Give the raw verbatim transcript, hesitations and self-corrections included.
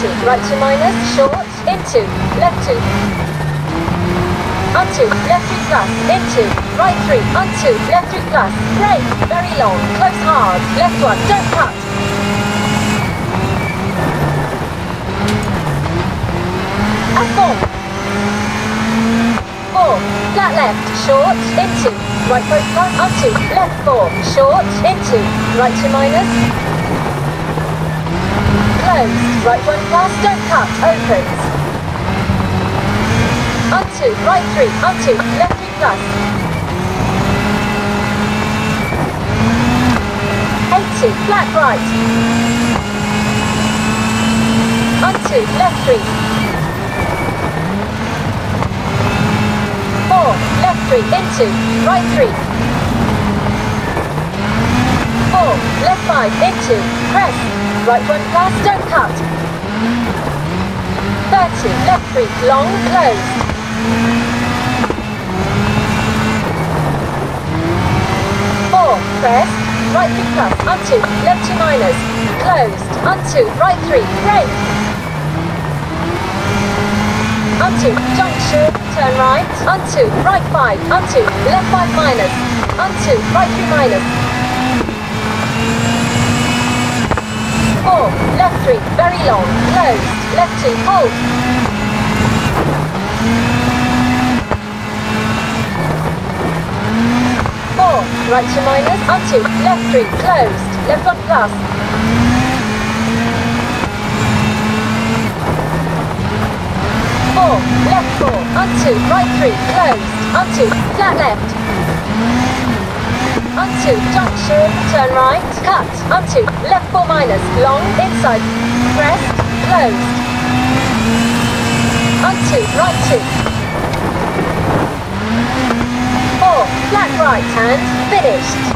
two, right two minus, short, into, left two, onto, left three plus, into, right three, onto, left three plus, brake, very long, close hard, left one, don't cut. And four, four, flat left, short, into, right four plus, onto, left four, short, into, right two minus, closed, right one plus, don't cut, opens. Onto, right three, onto, left three plus. eighty, flat right. Onto, left three. four, left three, into, right three. four, left five, into, press. Right one plus, don't cut. thirty, left three, long, closed. four, press, right three plus, onto, left two minus, closed, onto, right three, brake. Onto, junction, turn right, onto, right five, onto, left five minus, onto, right three minus. four, left three, very long, closed, left two, hold. four, right two minus, onto, left three, closed, left one plus. four, left four, onto, right three, closed, onto, flat left. Onto, junction, turn right, cut, onto, left four minus, long, inside, press, closed. Onto, right two. four, flat right hand, finished.